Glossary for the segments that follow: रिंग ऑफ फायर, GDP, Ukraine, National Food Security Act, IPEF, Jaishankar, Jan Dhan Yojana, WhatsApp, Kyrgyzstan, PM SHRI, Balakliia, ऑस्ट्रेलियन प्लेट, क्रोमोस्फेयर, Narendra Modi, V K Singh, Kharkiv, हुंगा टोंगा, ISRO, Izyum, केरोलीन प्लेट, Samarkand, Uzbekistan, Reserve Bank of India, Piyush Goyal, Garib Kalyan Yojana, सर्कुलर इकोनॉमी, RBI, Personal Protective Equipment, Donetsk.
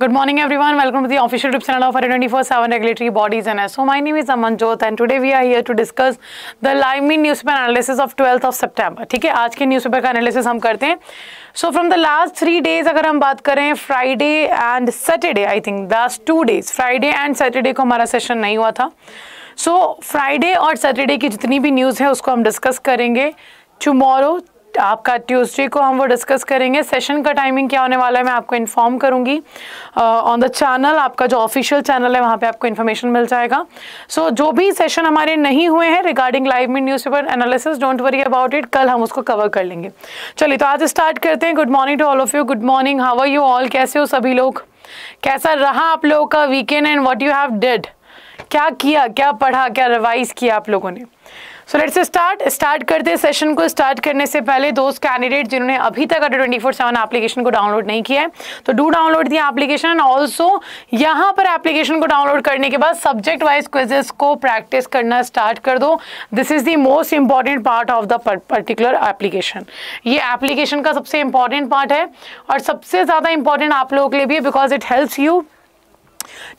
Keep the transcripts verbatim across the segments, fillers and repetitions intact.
Good morning everyone, welcome to the official trip channel of our twenty-four seven regulatory bodies and so my name is Amanjot and today we are here to discuss the live mean newspaper analysis of twelfth of September. ठीक है, आज के newspaper का analysis हम करते हैं. So from the last three days अगर हम बात करें, Friday and Saturday, I think last two days Friday and Saturday को हमारा सेशन नहीं हुआ था. सो फ्राइडे और सैटरडे की जितनी भी न्यूज़ है उसको हम डिस्कस करेंगे. टुमारो आपका ट्यूसडे को हम वो डिस्कस करेंगे. सेशन का टाइमिंग क्या होने वाला है मैं आपको इन्फॉर्म करूंगी ऑन द चैनल. आपका जो ऑफिशियल चैनल है वहाँ पे आपको इन्फॉर्मेशन मिल जाएगा. सो so, जो भी सेशन हमारे नहीं हुए हैं regarding live mean newspaper analysis, don't worry about it, कल हम उसको कवर कर लेंगे. चलिए तो आज स्टार्ट करते हैं. Good morning to all of you. Good morning, how are you all, कैसे हो सभी लोग, कैसा रहा आप लोगों का weekend and what you have did, क्या किया, क्या पढ़ा, क्या रिवाइज किया आप लोगों ने. सो लेट्स स्टार्ट स्टार्ट करते हैं सेशन को. स्टार्ट करने से पहले दोस्त कैंडिडेट जिन्होंने अभी तक Adda twenty four seven application को डाउनलोड नहीं किया है तो do download the application. Also यहाँ पर एप्लीकेशन को डाउनलोड करने के बाद सब्जेक्ट वाइज क्विजेस को प्रैक्टिस करना स्टार्ट कर दो. This is the most important part of the particular application. ये एप्लीकेशन का सबसे इंपॉर्टेंट पार्ट है और सबसे ज़्यादा इंपॉर्टेंट आप लोगों के लिए भी, because it helps you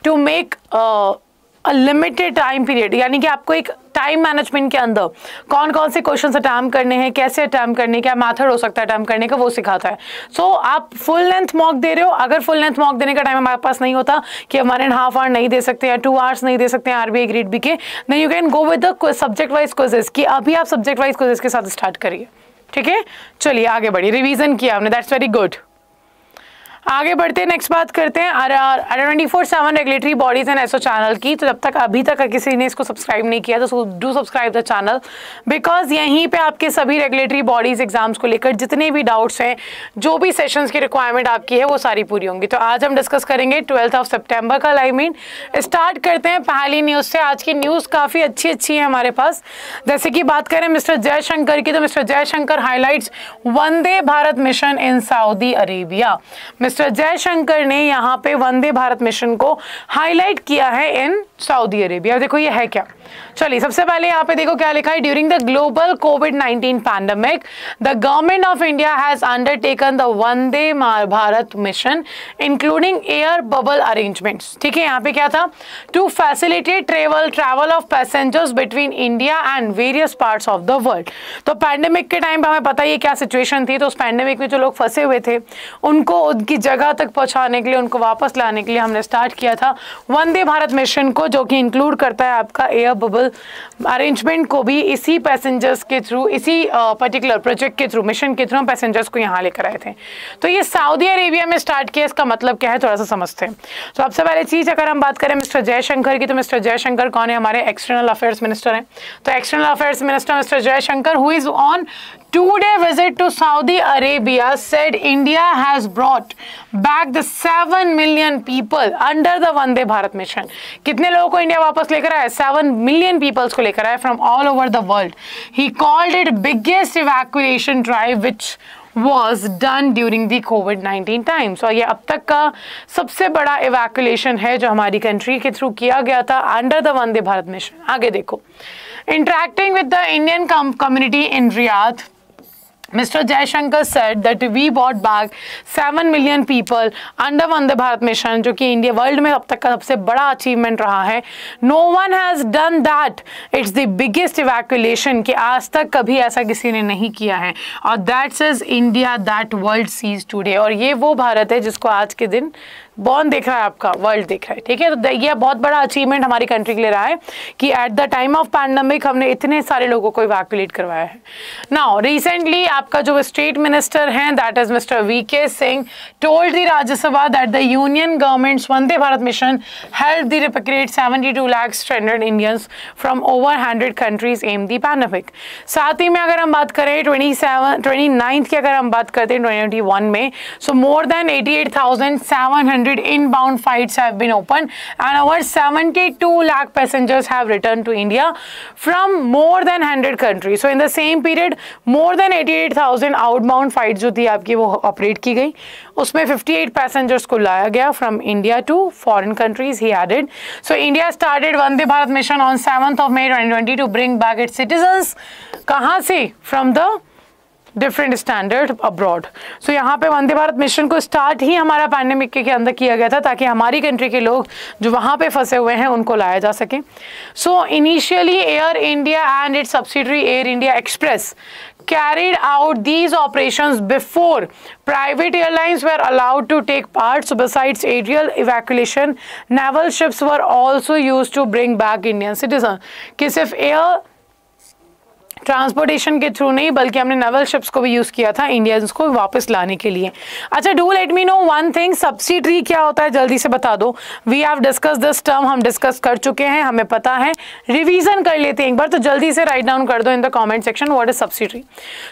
to make a limited time period, यानी कि आपको एक टाइम मैनेजमेंट के अंदर कौन कौन से क्वेश्चन अटैम्प्ट करने हैं, कैसे अटैम्प्ट करने, क्या मैथड हो सकता है अटैम्प्ट करने का, वो सिखाता है. सो so, आप फुल लेंथ मॉक दे रहे हो, अगर फुल लेंथ मॉक देने का टाइम हमारे पास नहीं होता कि हम वन एंड हाफ आवर नहीं दे सकते या टू आवर्स नहीं दे सकते हैं आरबीआई ग्रेड बी के, then you can go with the subject wise quizzes कि अभी आप सब्जेक्ट वाइज क्विजेस के साथ स्टार्ट करिए. ठीक है, चलिए आगे बढ़िए. रिविजन किया हमने, दैट्स वेरी गुड. आगे बढ़ते हैं, नेक्स्ट बात करते हैं Adda twenty four seven regulatory bodies and SO channel की. तो जब तक अभी तक किसी ने इसको सब्सक्राइब नहीं किया तो do subscribe the channel, because यहीं पे आपके सभी रेगुलेटरी बॉडीज एग्जाम्स को लेकर जितने भी डाउट्स हैं, जो भी सेशंस की रिक्वायरमेंट आपकी है वो सारी पूरी होंगी. तो आज हम डिस्कस करेंगे ट्वेल्थ ऑफ सेप्टेम्बर का लाइव मीन. स्टार्ट करते हैं पहली न्यूज़ से. आज की न्यूज़ काफ़ी अच्छी अच्छी है हमारे पास. जैसे कि बात करें मिस्टर जयशंकर की, तो mister Jaishankar highlights Vande Bharat mission in Saudi Arabia. Mister Jaishankar ने यहाँ पे वंदे भारत मिशन को हाईलाइट किया है इन सऊदी अरेबिया. देखो ये है क्या. चलिए सबसे पहले यहाँ पे देखो क्या लिखा है. During the global COVID nineteen pandemic the government of India has undertaken the Vande Bharat mission including air bubble arrangements. ठीक है, यहाँ पे क्या था, to facilitate travel travel of passengers between India and various parts of the world. तो pandemic के time पर हमें पता ही क्या सिचुएशन थी, तो उस पैंडेमिक में जो लोग फंसे हुए थे उनको उनकी जगह तक पहुँचाने के लिए, उनको वापस लाने के लिए हमने स्टार्ट किया था वंदे भारत मिशन को, जो कि इंक्लूड करता है आपका एयर बबल अरेंजमेंट को भी. इसी पैसेंजर्स के थ्रू, इसी पर्टिकुलर प्रोजेक्ट के थ्रू, मिशन के थ्रू हम पैसेंजर्स को यहाँ लेकर आए थे. तो ये सऊदी अरेबिया में स्टार्ट किया, इसका मतलब क्या है थोड़ा सा समझते हैं. तो सबसे पहले चीज़ अगर हम बात करें मिस्टर जयशंकर की, तो मिस्टर जयशंकर कौन है, हमारे एक्सटर्नल अफेयर्स मिनिस्टर हैं. तो external affairs minister mister Jaishankar who is on Two day visit to Saudi Arabia said India has brought back the seven million people under the Vande Bharat mission. कितने लोगों को India वापस लेकर आया, seven million peoples को लेकर आया from all over the world. He called it biggest evacuation drive which was done during the COVID nineteen time. So ये अब तक का सबसे बड़ा evacuation है जो हमारी country के through किया गया था under the Vande Bharat mission. आगे देखो, interacting with the Indian community in Riyadh. Mister Jaishankar said that we brought back seven million people under Vande Bharat Mission, जो कि इंडिया वर्ल्ड में अब तक का सबसे बड़ा अचीवमेंट रहा है. No one has done that. It's the biggest evacuation कि आज तक कभी ऐसा किसी ने नहीं किया है. और that says India that world sees today. और ये वो भारत है जिसको आज के दिन बॉर्न देख रहा है, आपका वर्ल्ड देख रहा है. ठीक है, तो यह बहुत बड़ा अचीवमेंट हमारी कंट्री के लिए रहा है कि at the time of pandemic हमने इतने सारे लोगों को इवैक्यूएट करवाया है. नाउ रिसेंटली आपका जो स्टेट मिनिस्टर हैं that is mister V K Singh told the Rajya Sabha that the union governments Vande Bharat mission help the repatriate seventy two lakh stranded Indians from over hundred countries amid the pandemic. साथ ही में अगर हम बात करें ट्वेंटी सेवन ट्वेंटी नाइन्थ की, अगर हम बात करते हैं ट्वेंटी वन में, so more than eighty eight thousand seven hundred one hundred inbound flights have been opened and over seventy-two lakh passengers have returned to India from more than one hundred countries. So in the same period more than eighty-eight thousand outbound flights जो थी आपकी वो operate की गई, उसमें fifty-eight passengers को लाया गया from India to foreign countries, he added. So India started Vande Bharat mission on seventh of May twenty twenty to bring back its citizens कहाँ से from the different standard abroad. So यहाँ पे Vande Bharat mission को start ही हमारा pandemic के अंदर किया गया था ताकि हमारी कंट्री के लोग जो वहाँ पे फंसे हुए हैं उनको लाया जा सके. So initially Air India and its subsidiary Air India Express carried out these operations before private airlines were allowed to take part. So besides aerial evacuation, naval ships were also used to bring back Indian citizens. कि सिर्फ air transportation के through नहीं बल्कि हमने naval ships को भी use किया था इंडियंस को वापस लाने के लिए. अच्छा, do let me know one thing, subsidy क्या होता है जल्दी से बता दो. We have discuss this term, हम डिस्कस कर चुके हैं, हमें पता है, रिवीजन कर लेते हैं एक बार. तो जल्दी से राइट डाउन कर दो in the comment section what is subsidy.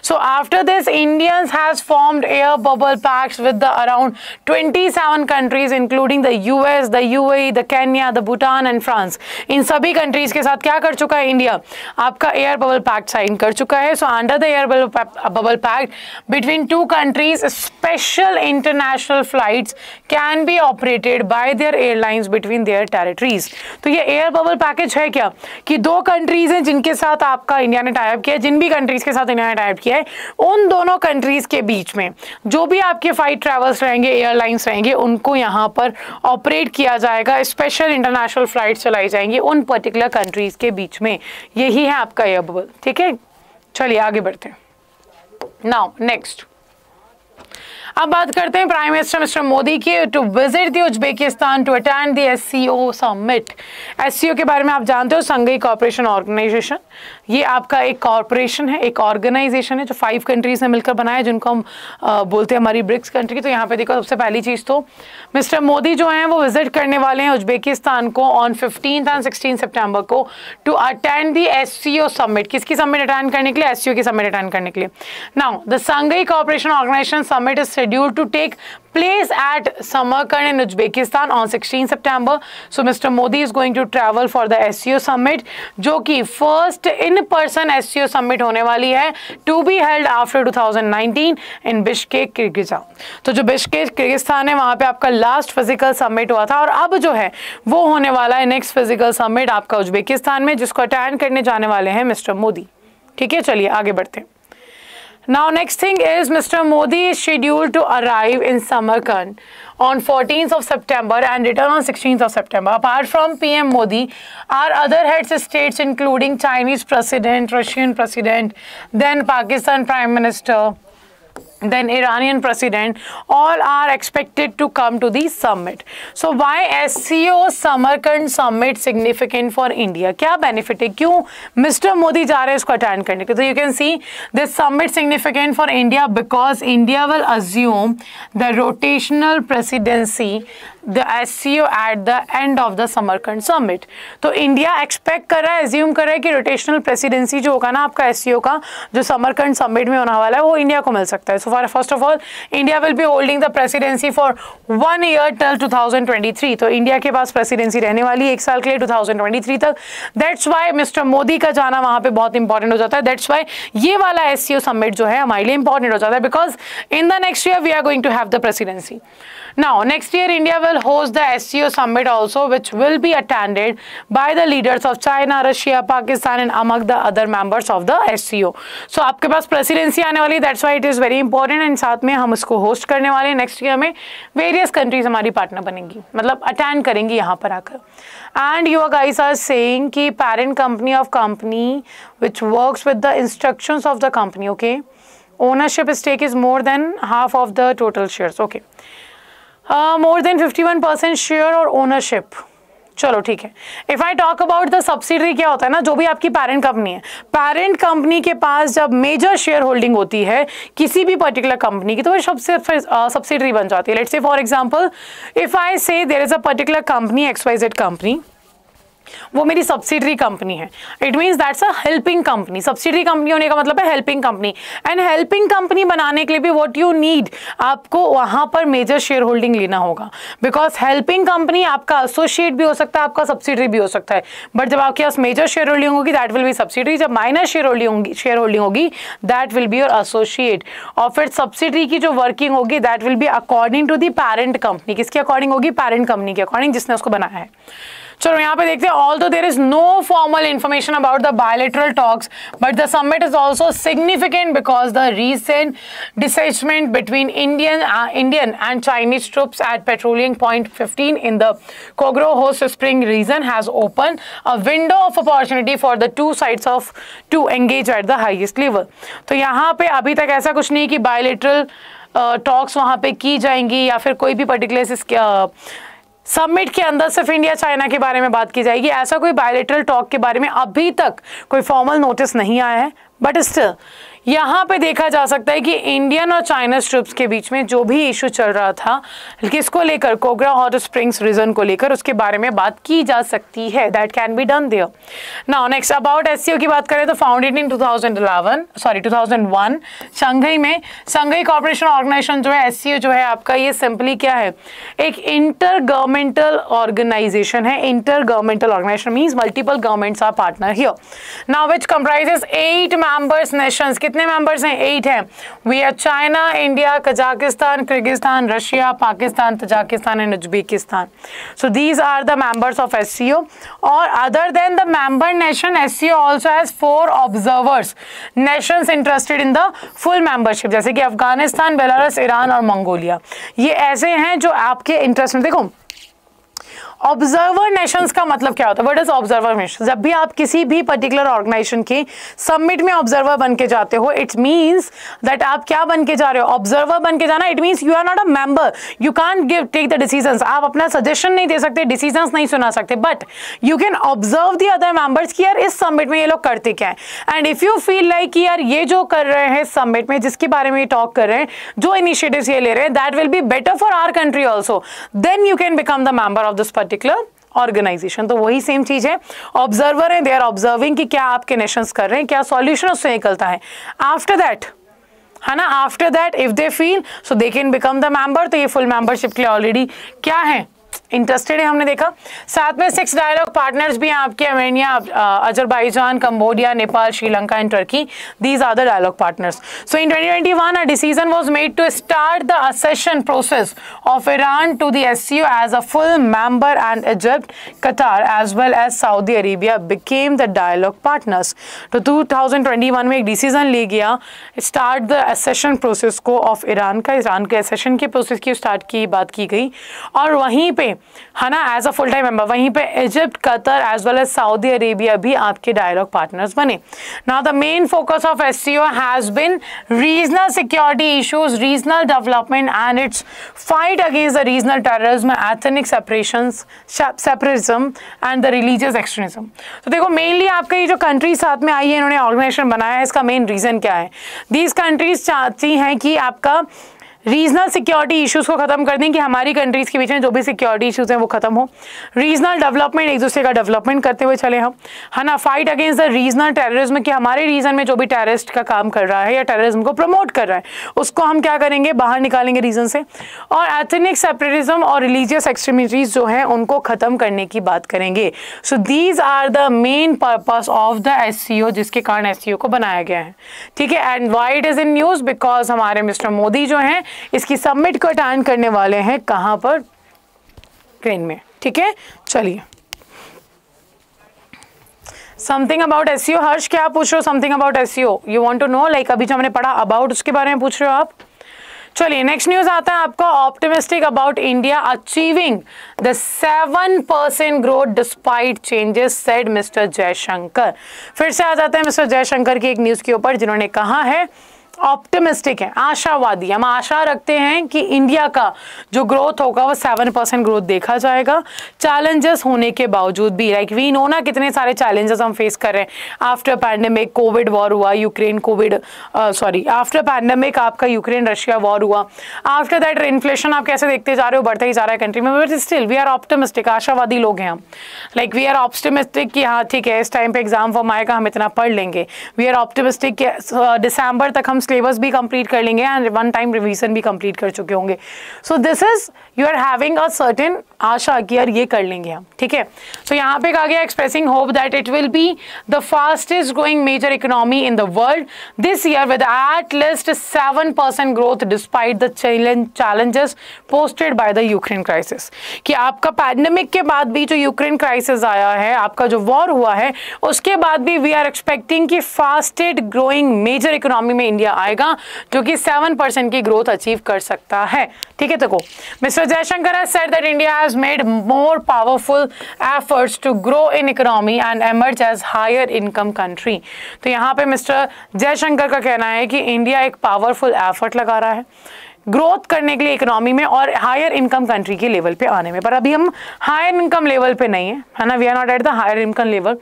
So after this Indians has formed air bubble pacts with the around twenty seven countries including the U S, the U A, the Kenya, the Bhutan and France. इन सभी countries के साथ क्या कर चुका है India, आपका air bubble pact sign कर चुका है. So under the air bubble pact between two countries special international flights can be operated by their airlines between their territories. तो ये एयर बबल पैकेज है क्या कि दो कंट्रीज हैं जिनके साथ आपका इंडिया ने टाइप किया है, जिन भी कंट्रीज के साथ इंडिया ने टाइप किया है उन दोनों कंट्रीज के बीच में जो भी आपके फ्लाइट ट्रेवल्स रहेंगे, एयरलाइंस रहेंगे, उनको यहाँ पर ऑपरेट किया जाएगा, स्पेशल इंटरनेशनल फ्लाइट चलाई जाएंगी उन पर्टिकुलर कंट्रीज के बीच में. यही है आपका एयर बबल. ठीक है, चलिए आगे बढ़ते हैं. नाउ नेक्स्ट, अब बात करते हैं प्राइम मिनिस्टर मिस्टर मोदी के to visit the Uzbekistan to attend the SCO summit. SCO के बारे में आप जानते हो, संघाई कॉर्पोरेशन ऑर्गेनाइजेशन. ये आपका एक कॉर्पोरेशन है, एक ऑर्गेनाइजेशन है जो फाइव कंट्रीज ने मिलकर बनाया, जिनको हम आ, बोलते हैं हमारी ब्रिक्स कंट्री. तो यहाँ पे देखो सबसे पहली चीज़ तो मिस्टर मोदी जो हैं वो विजिट करने वाले हैं उज्बेकिस्तान को on fifteen and sixteen September को to attend the SCO summit. किसकी समिट अटेंड करने के लिए, एससीओ की समिट अटेंड करने के लिए. Now the Shanghai corporation organisation summit is scheduled to take place at Samarkand in Uzbekistan on sixteenth September. So Mister Modi is going to travel for the S C O summit, जो कि first in-person S C O summit होने वाली है, to be held after twenty nineteen in Bishkek, Kyrgyzstan. तो जो Bishkek Kyrgyzstan है वहाँ पे आपका last physical summit हुआ था और अब जो है वो होने वाला है next physical summit आपका उज्बेकिस्तान में, जिसको attend करने जाने वाले हैं मिस्टर मोदी. ठीक है, चलिए आगे बढ़ते हैं. Now next thing is Mister Modi is scheduled to arrive in Samarkand on fourteenth of September and return on sixteenth of September. Apart from P M Modi, our other heads of states including Chinese President, Russian President, then Pakistan Prime Minister, then Iranian President, all are expected to come to the summit. So why S C O Samarkand summit significant for India? क्या benefit है, क्यों mister Modi जा रहे हैं इसको attend करने के. तो you can see this summit significant for India because India will assume the rotational presidency the S C O at the end of the Samarkand summit. तो India expect कर रहा है, assume कर रहा है कि rotational presidency जो होगा ना आपका S C O का जो Samarkand summit में होने वाला है वो India को मिल सकता है. So far, first of all, India will be holding the presidency for one year till twenty twenty-three. तो India के पास presidency रहने वाली है एक साल के लिए twenty twenty-three तक. That's why Mister Modi का जाना वहाँ पे बहुत important हो जाता है. That's why ये वाला S C O summit जो है हमारे लिए important हो जाता है because in the next year we are going to have the presidency. Now, next year India will host the S C O summit also, which will be attended by the leaders of China, Russia, Pakistan, and among the other members of the S C O. So, आपके पास presidency आने वाली, that's why it is very important. And साथ में हम उसको host करने वाले next year में various countries हमारी partner बनेंगी, मतलब attend करेंगी यहाँ पर आकर. And you guys are saying कि parent company of company which works with the instructions of the company, okay? Ownership stake is more than half of the total shares, okay? More than fifty one percent share और ownership. चलो ठीक है. If I talk about the subsidiary, क्या होता है ना, जो भी आपकी पेरेंट कंपनी है, पेरेंट कंपनी के पास जब मेजर शेयर होल्डिंग होती है किसी भी पर्टिकुलर कंपनी की तो वह सबसे सब्सिडरी बन जाती है. Let's say for example if I say there is a particular company X Y Z company वो मेरी सब्सिडरी कंपनी है, it means that's a helping company. Subsidiary company होने का मतलब है helping company, and helping company बनाने के लिए भी व्हाट यू नीड, आपको वहाँ पर मेजर शेयर होल्डिंग लेना होगा, बिकॉज हेल्पिंग कंपनी आपका एसोसिएट भी हो सकता है, आपका सब्सिडरी भी हो सकता है। बट जब आपके पास मेजर शेयर होल्डिंग होगी दैट विल बी सब्सिडरी, जब minor share holding share holding होगी that will be your associate, और फिर सब्सिडरी की जो वर्किंग होगी that will be according to the parent company. किसके अकॉर्डिंग होगी? पेरेंट कंपनी के अकॉर्डिंग, जिसने उसको बनाया है। चलो यहाँ पे देखते हैं, although there is no formal information about the bilateral talks but the summit is also significant because the recent disengagement between Indian Indian and Chinese troops at patrolling point fifteen in the Gogra hot spring region has open a window of opportunity for the two sides of to engage at the highest level. तो यहाँ पे अभी तक ऐसा कुछ नहीं कि bilateral talks वहाँ पे की जाएंगी या फिर कोई भी पर्टिकुलर इसके समिट के अंदर सिर्फ इंडिया चाइना के बारे में बात की जाएगी, ऐसा कोई बायलैटरल टॉक के बारे में अभी तक कोई फॉर्मल नोटिस नहीं आया है। बट स्टिल यहाँ पे देखा जा सकता है कि इंडियन और चाइनीज ट्रुप्स के बीच में जो भी इशू चल रहा था किसको लेकर, कोगरा हॉट स्प्रिंग्स रीजन को लेकर, उसके बारे में बात की जा सकती है। That can be done there. Now next about SCO की बात करें तो founded in two thousand eleven sorry two thousand one Shanghai में। शंघाई कॉर्पोरेशन ऑर्गेनाइजेशन जो है, एससीओ जो है आपका, ये सिंपली क्या है, एक इंटर गवर्नमेंटल ऑर्गेनाइजेशन है। Inter governmental organisation means multiple governments are partner here. Now which comprises eight members nations. कितने मेंबर्स हैं? एट हैं। We are China, India, Kazakhstan, Kyrgyzstan, Russia, Pakistan, Tajikistan and Uzbekistan. So these are the members of SCO. और other than the member nation, SCO also has four observers nations interested in the full membership, जैसे कि Afghanistan, Belarus, Iran और Mongolia. ये ऐसे हैं जो आपके interest में। देखो ऑब्जर्वर नेशंस का मतलब क्या होता है? What is observer nations? जब भी आप किसी भी पर्टिकुलर ऑर्गेनाइजेशन के समिट में ऑब्जर्वर बन के जाते हो, इट मींस दैट आप क्या बन के जा रहे हो? ऑब्जर्वर बन के जाना। It means you are not a member, you can't give take the decisions. आप अपना सजेशन नहीं दे सकते, डिसीजंस नहीं सुना सकते, but you can observe the other members कि यार इस समिट में ये लोग करते क्या है। And if you feel like कि यार ये जो कर रहे हैं समिट में, जिसके बारे में ये टॉक कर रहे हैं, जो इनिशिएटिव्स ये ले रहे हैं, that will be better for our country also, then you can become the member of this particular organization. तो वही सेम चीज है, ऑब्जर्वर है, दे आर ऑब्जर्विंग कि क्या आपके नेशंस कर रहे हैं, क्या सॉल्यूशन उससे निकलता है। आफ्टर दैट है ना, after that if they feel so they can become the member. तो ये फुल मेंबरशिप के लिए ऑलरेडी क्या है, इंटरेस्टेड है, हमने देखा। साथ में सिक्स डायलॉग पार्टनर्स भी हैं आपके, Armenia, Azerbaijan, Cambodia, Nepal, Sri Lanka and Turkey. These are the dialogue partners. So in twenty twenty one a decision was made to start the accession process of Iran to the SCO as a full member and Egypt, Qatar as well as Saudi Arabia became the dialogue partners. तो two thousand twenty one में एक decision ले गया start the accession process को of Iran का। Iran के accession के process की स्टार्ट की बात की गई, और वहीं पे है ना as a full time member, वहीं पे Egypt, Qatar as well as Saudi Arabia भी आपके डायलॉग पार्टनर्स बने। Now the main focus of SCO has been regional security issues, regional development and its fight against the regional terrorism, ethnic separations, separatism and the religious extremism. तो देखो mainly आपके ये जो countries साथ में आई है, इन्होंने ऑर्गेनाइजेशन बनाया है, इसका मेन रीजन क्या है? दीज कंट्रीज चाहती हैं कि आपका रीजनल सिक्योरिटी इश्यूज़ को ख़त्म कर दें, कि हमारी कंट्रीज़ के बीच में जो भी सिक्योरिटी इश्यूज़ हैं वो खत्म हो। रीजनल डेवलपमेंट, एक दूसरे का डेवलपमेंट करते हुए चले हम, है ना। Fight against the regional terrorism, कि हमारे रीजन में जो भी टेररिस्ट का काम कर रहा है या टेररिज्म को प्रमोट कर रहा है, उसको हम क्या करेंगे, बाहर निकालेंगे रीजन से। और एथनिक सेपरेटिज्म और रिलीजियस एक्सट्रीमिटीज़ जो हैं उनको ख़त्म करने की बात करेंगे। So these are the main purpose of the SCO, जिसके कारण एससीओ को बनाया गया है, ठीक है। And why it is in news? Because हमारे मिस्टर मोदी जो हैं इसकी समिट को अटेंड करने वाले हैं, कहां पर, ट्रेन में, ठीक है। चलिए समथिंग अबाउट एससीओ। हर्ष क्या पूछ रहे हो? Something about SCO you want to know, like अभी जो हमने पढ़ा अबाउट, उसके बारे में पूछ रहे हो आप। चलिए नेक्स्ट न्यूज आता है आपका, optimistic about India achieving the seven percent growth despite changes said mister Jaishankar. फिर से आ जाते हैं मिस्टर जयशंकर की एक न्यूज के ऊपर, जिन्होंने कहा है ऑप्टिमिस्टिक हैं, आशावादी, हम आशा रखते हैं कि इंडिया का जो ग्रोथ होगा वो सेवन परसेंट ग्रोथ देखा जाएगा चैलेंजेस होने के बावजूद भी। लाइक वी नो ना कितने सारे चैलेंजेस हम फेस कर रहे हैं आफ्टर पैंडमिक, कोविड वॉर हुआ, Ukraine Covid sorry after pandemic आपका यूक्रेन रशिया वॉर हुआ, आफ्टर दैट इन्फ्लेशन आप कैसे देखते जा रहे हो, बढ़ता ही जा रहा है कंट्री में, but still we are optimistic, आशावादी लोग हैं हम। लाइक वी आर ऑप्टिमिस्टिक कि हाँ ठीक है इस टाइम पे एग्जाम फॉर्म आएगा हम इतना पढ़ लेंगे, वी आर ऑप्टिमिस्टिक कि दिसंबर तक हम सिलेबस भी कंप्लीट कर लेंगे एंड वन टाइम रिवीजन भी कंप्लीट कर चुके होंगे। So this is you are having a certain आशा कि यार ये कर लेंगे हम, ठीक है। तो यहाँ पे कहा गया expressing hope that it will be the fastest growing major economy in the world this year with at least seven percent growth despite the challenges posted by the Ukraine crisis. कि आपका पैंडमिक के बाद भी जो Ukraine crisis आया है, आपका जो वॉर हुआ है, उसके बाद भी वी आर एक्सपेक्टिंग कि फास्टेस्ट ग्रोइंग मेजर इकोनॉमी में इंडिया आएगा जो कि सेवन परसेंट की ग्रोथ अचीव कर सकता है, ठीक है। तो mister Jaishankar has said that India has made more powerful efforts to grow in economy and emerge as higher income country। तो यहाँ पे मिस्टर जयशंकर का कहना है कि इंडिया एक पावरफुल एफर्ट लगा रहा है ग्रोथ करने के लिए इकोनॉमी में और हायर इनकम कंट्री के लेवल पे आने में। पर अभी हम हायर इनकम लेवल पे नहीं है, है ना, we are not at the higher income level.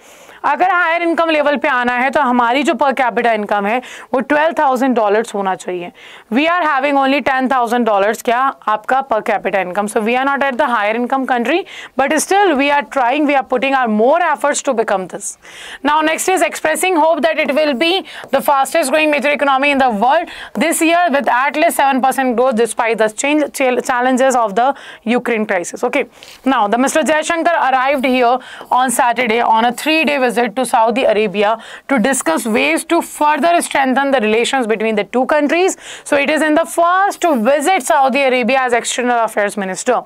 अगर हायर इनकम लेवल पे आना है तो हमारी जो पर कैपिटा इनकम है वो ट्वेल्व थाउजेंड डॉलर्स होना चाहिए। We are having only ten thousand dollars क्या आपका per capita income. So we are not at the higher income country but still we are trying, we are putting our more efforts to become this. Now next is expressing hope that it will be the fastest growing major economy in the world this year with at least seven percent growth despite the change, challenges of the Ukraine crisis. Okay, now the Mister Jaishankar arrived here on Saturday on a three-day visit to Saudi Arabia to discuss ways to further strengthen the relations between the two countries. So it is in the first to visit Saudi Arabia as External Affairs Minister.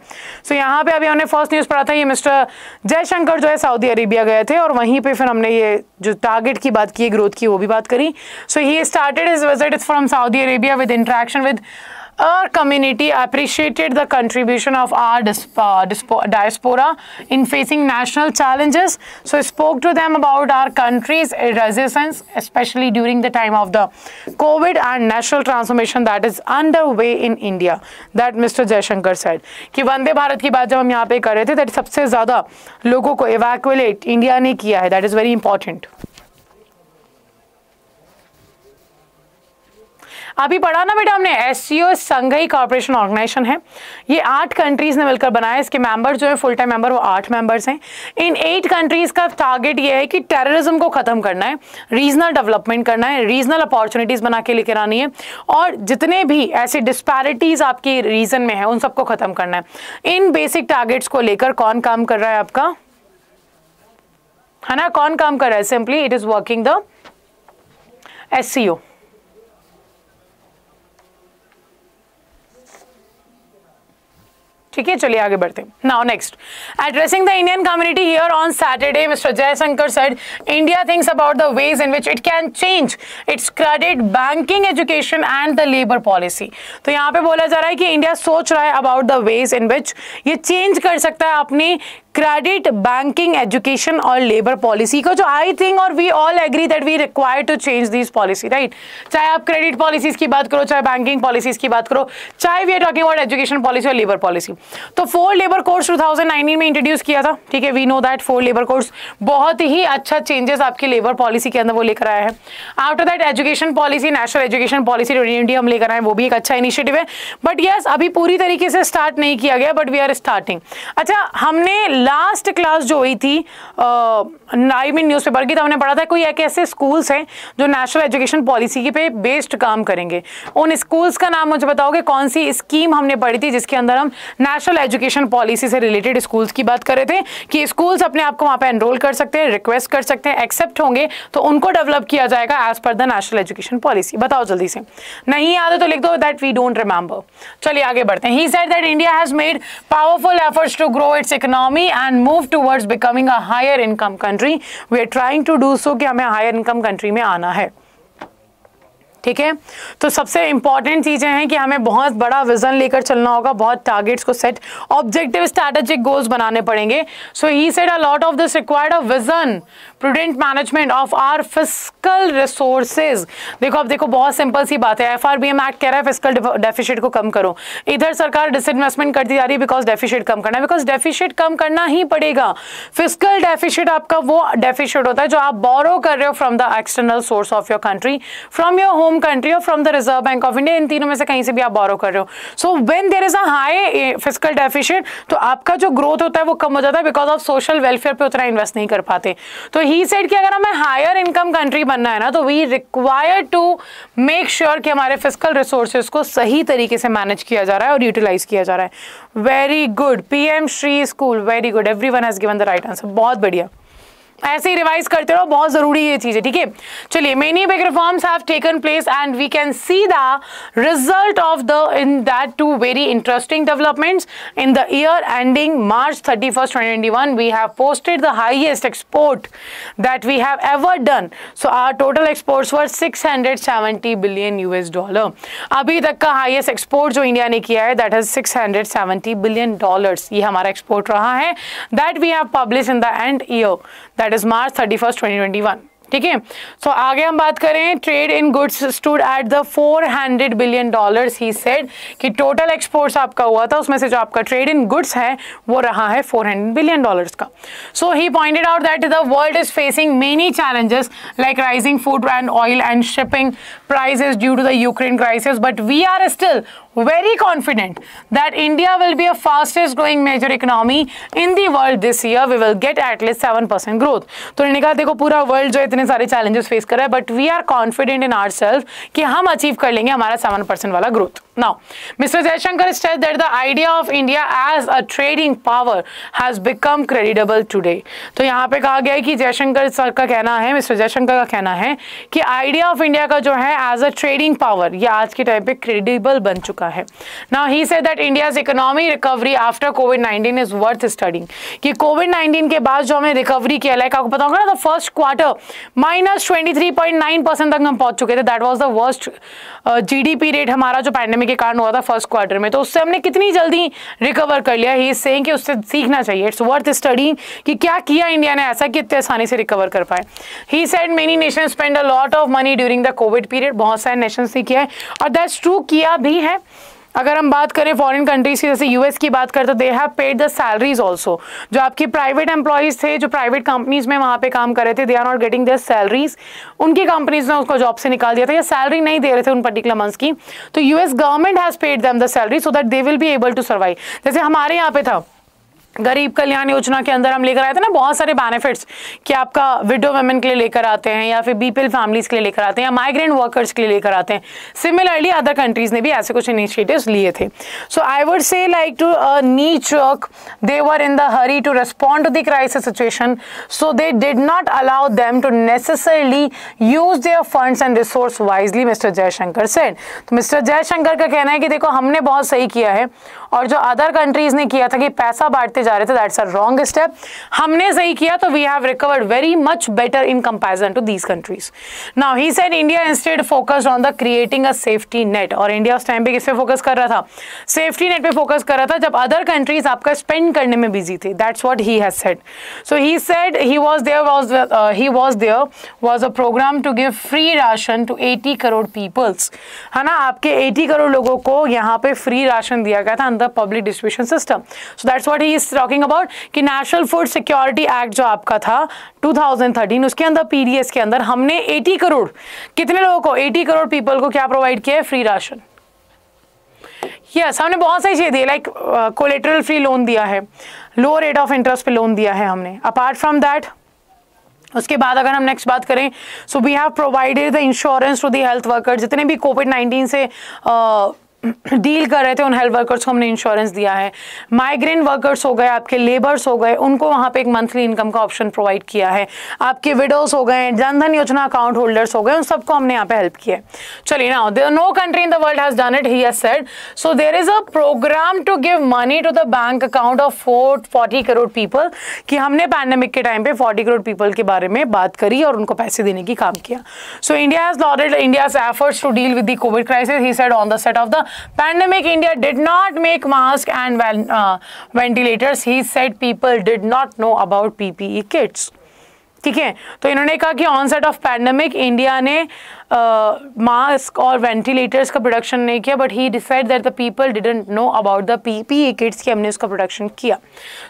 So यहाँ पे अभी हमने first news पढ़ा था, ये Mister Jaishankar जो है Saudi Arabia गए थे और वहीं पे फिर हमने ये जो target की बात की, growth की, वो भी बात करी। So he started his visit from Saudi Arabia with interaction with our community, appreciated the contribution of our diaspora in facing national challenges. So spoke to them about our country's resilience, especially during the time of the COVID and national transformation that is underway in India. That Mister Jaishankar said. कि वंदे भारत की बात जब हम यहाँ पे कर रहे थे, that सबसे ज़्यादा लोगों को evacuate India ने किया है. That is very important. अभी पढ़ा ना बेटा हमने, S C O Shanghai corporation organization है, ये आठ कंट्रीज ने मिलकर बनाया। इसके मेंबर जो है फुल टाइम मेंबर वो आठ मेंबर्स हैं। इन एट कंट्रीज का टारगेट ये है कि टेररिज्म को खत्म करना है, रीजनल डेवलपमेंट करना है, रीजनल अपॉर्चुनिटीज बना के लेकर आनी है और जितने भी ऐसे डिस्पैरिटीज आपकी रीजन में है उन सबको खत्म करना है। इन बेसिक टारगेट्स को लेकर कौन काम कर रहा है आपका, है ना, कौन काम कर रहा है? Simply it is working the S C O. ठीक है, चलिए आगे बढ़ते हैं। Now next, addressing the Indian community here on Saturday, mister Jaishankar said India thinks about the ways in which it can change its credit, banking, education and the labour policy. तो यहाँ पे बोला जा रहा है कि इंडिया सोच रहा है about the ways in which ये चेंज कर सकता है अपनी क्रेडिट, बैंकिंग, एजुकेशन और लेबर पॉलिसी को, जो आई थिंक और we all agree that we require to change this policy, right. चाहे आप क्रेडिट पॉलिसीज की बात करो, चाहे बैंकिंग पॉलिसीज की बात करो, चाहे we are talking about education policy और लेबर पॉलिसी। तो four labour codes two thousand nineteen में इंट्रोड्यूस किया था, ठीक है, we know that four labour codes बहुत ही अच्छा चेंजेस आपकी लेबर पॉलिसी के अंदर वो लेकर आया है। After that education policy, national education policy twenty twenty हम लेकर आए, वो भी एक अच्छा इनिशिएटिव है। बट यस, अभी पूरी तरीके से स्टार्ट नहीं किया गया, बट वी आर स्टार्टिंग। अच्छा, हमने लास्ट क्लास जो हुई थी आई मीन न्यूज पेपर की, तो हमने पढ़ा था कोई एक ऐसे स्कूल्स हैं जो नेशनल एजुकेशन पॉलिसी के पे बेस्ड काम करेंगे। उन स्कूल्स का नाम मुझे बताओगे, कौन सी स्कीम हमने पढ़ी थी जिसके अंदर हम नेशनल एजुकेशन पॉलिसी से रिलेटेड स्कूल्स की बात कर रहे थे कि स्कूल्स अपने आप को वहाँ पे एनरोल कर सकते हैं, रिक्वेस्ट कर सकते हैं, एक्सेप्ट होंगे तो उनको डेवलप किया जाएगा as per the national education policy. बताओ जल्दी से, नहीं याद है तो लिख दो दैट वी डोंट रिमेंबर। चलिए आगे बढ़ते हैं। He said that India has made powerful efforts to grow its economy and move towards becoming a higher income country. We are trying to do so कि हमें हायर इनकम कंट्री में आना है, ठीक है। तो सबसे इंपॉर्टेंट चीज़ें हैं कि हमें बहुत बड़ा विजन लेकर चलना होगा, बहुत टारगेट्स को सेट, ऑब्जेक्टिव स्ट्रैटेजिक गोल्स बनाने पड़ेंगे। So he said a lot of this required a vision, prudent management of our fiscal resources. देखो अब देखो बहुत सिंपल सी बात है, एफआरबीएम एक्ट कह रहा है फिस्कल डेफिसिट को कम करो, इधर सरकार डिसइन्वेस्टमेंट करती जा रही है बिकॉज डेफिसिट कम करना है, बिकॉज डेफिसिट कम करना ही पड़ेगा। फिस्कल डेफिसिट आपका वो डेफिसिट होता है जो आप बोरो कर रहे हो from the external source of your country, from your home country और from the reserve bank of India, इन तीनों में से कहीं से भी आप बोरो कर रहे हो। So when there is a high fiscal deficit तो आपका जो ग्रोथ होता है वो कम हो जाता है बिकॉज ऑफ सोशल वेलफेयर पे उतना इन्वेस्ट नहीं कर पाते। तो ही सेड कि अगर हमें हायर इनकम कंट्री बनना है ना तो we require to make sure कि हमारे फिस्कल रिसोर्सेज को सही तरीके से मैनेज किया जा रहा है और यूटिलाइज किया जा रहा है। Very good PM Shri school, very good, everyone has given the right answer, बहुत बढ़िया। ऐसे ही रिवाइज करते रहो, बहुत जरूरी ये चीजें, ठीक है। चलिए, many big reforms have taken place and we can see the result of the in that two very interesting developments in the year ending March thirty first twenty twenty one. We have posted the highest export that we have ever done. So our total exports were six hundred seventy billion US dollar. अभी तक का highest export जो India ने किया है that is six hundred seventy billion dollars, ये हमारा export रहा है that we have publish in the end year that is March thirty first twenty twenty one, ठीक है। सो आगे हम बात करें, trade in goods stood at the four hundred billion dollars. He said कि टोटल एक्सपोर्ट्स आपका हुआ था उसमें से जो आपका ट्रेड इन गुड्स है वो रहा है फोर हंड्रेड बिलियन डॉलर्स का। So he pointed out that the world is facing many challenges like rising food and oil and shipping prices due to the Ukraine crisis, but we are still very confident that India will be a fastest growing major economy in the world this year. We will get at least seven percent growth. तो इन्होंने कहा देखो पूरा world जो इतने सारे challenges face कर रहा है but we are confident in ourselves कि हम achieve कर लेंगे हमारा सेवन परसेंट वाला growth. Now, Mister Jaishankar said that the idea of India as a trading power has become credible today. तो यहाँ पे कहा गया है कि जयशंकर सर का कहना है, मिस्टर जयशंकर का कहना है कि idea of India का जो है as a trading power ये आज के टाइम पे credible बन चुका है। Now he said that India's economic recovery after covid nineteen is worth studying. कि कोविड नाइनटीन के बाद जो हमने रिकवरी किया है, आपको पता होगा ना, first quarter minus twenty three point nine percent तक हम पहुंच चुके थे। That was the worst GDP rate हमारा जो पैंडेमिक के कारण हुआ था फर्स्ट क्वार्टर में। तो उससे हमने कितनी जल्दी रिकवर कर लिया। He is saying कि उससे सीखना चाहिए। It's worth studying कि क्या किया इंडिया ने ऐसा कि इतने आसानी से रिकवर कर पाए। He said many nations spend a lot of money during the COVID period. बहुत सारे नेशंस ने किया है और that's true किया भी है। अगर हम बात करें फॉरेन कंट्रीज की, जैसे यूएस की बात करते, they have paid the salaries also. जो आपके प्राइवेट एम्प्लॉयज़ थे जो प्राइवेट कंपनीज में वहाँ पे काम कर रहे थे, they are not getting their salaries, उनकी कंपनीज ने उसको जॉब से निकाल दिया था या सैलरी नहीं दे रहे थे उन पर्टिकुलर मंथ्स की। तो US government has paid them the salary so that they will be able to survive. जैसे हमारे यहाँ पे था गरीब कल्याण योजना के अंदर हम लेकर आए थे ना बहुत सारे बेनिफिट्स कि आपका विडो वेमेन के लिए लेकर आते हैं या फिर बीपीएल फैमिलीज़ के लिए लेकर आते हैं या माइग्रेंट वर्कर्स के लिए लेकर आते हैं। सिमिलरली अदर कंट्रीज़ ने भी ऐसे कुछ इनिशिएटिव्स लिए थे। So I would say like to knee jerk they were in the hurry to respond to the crisis situation, so they did not allow them to necessarily use their funds and resource wisely, mister Jaishankar said. तो mister Jaishankar का कहना है कि देखो हमने बहुत सही किया है और जो अदर कंट्रीज़ ने किया था कि पैसा बांटते जा रहे थे, दैट्स अ रॉन्ग स्टेप, हमने सही किया। तो we have recovered very much better in comparison to these countries. Now he said India instead focused on the creating a safety net. और इंडिया उस टाइम पे किस पे फोकस कर रहा था? सेफ्टी नेट पे फोकस कर रहा था जब अदर कंट्रीज आपका स्पेंड करने में बिजी थे। That's what he has said. So he said he was there was he was there was a program to give free ration to eighty crore peoples, है ना, आपके एटी करोड़ लोगों को यहाँ पे फ्री राशन दिया गया था अंदर public distribution system. So that's what he is talking about कि नेशनल फूड सिक्योरिटी एक्ट जो आपका था टू थाउजेंड थर्टीन, उसके अंदर पीडीएस के अंदर हमने एटी करोड़ कितने लोगों को, एटी करोड़ पीपल को क्या प्रोवाइड किया है? Free ration. यस, हमने बहुत सारी चीज़ें दी, लाइक कोलेटरल फ्री लोन दिया है, लो रेट ऑफ इंटरेस्ट पे लोन दिया है हमने। अपार्ट फ्रॉम दैट, उसके बाद अगर हम नेक्स्ट बात करें, so we have provided the insurance to the health worker. जितने भी कोविड नाइनटीन से uh, डील कर रहे थे उन हेल्थ वर्कर्स को हमने इंश्योरेंस दिया है, माइग्रेंट वर्कर्स हो गए, आपके लेबर्स हो गए, उनको वहाँ पे एक मंथली इनकम का ऑप्शन प्रोवाइड किया है, आपके विडोज हो गए, जन धन योजना अकाउंट होल्डर्स हो गए, उन सबको हमने यहाँ पे हेल्प किया है. चलिए ना, there no country in the world has done it, he has said. So there is a program to give money to the bank account of four forty crore people, कि हमने पैंडेमिक के टाइम पे forty crore people के बारे में बात करी और उनको पैसे देने की काम किया. So India has lauded India's efforts to deal with the COVID crisis. He said on the set of the pandemic, India did not make masks and uh, ventilators. He said people did not know about P P E kits. ठीक है, तो इन्होंने कहा कि onset of pandemic India ने mask और ventilators का production नहीं किया, but he decide that the people didn't know about the PPE kits, कि हमने उसका प्रोडक्शन किया.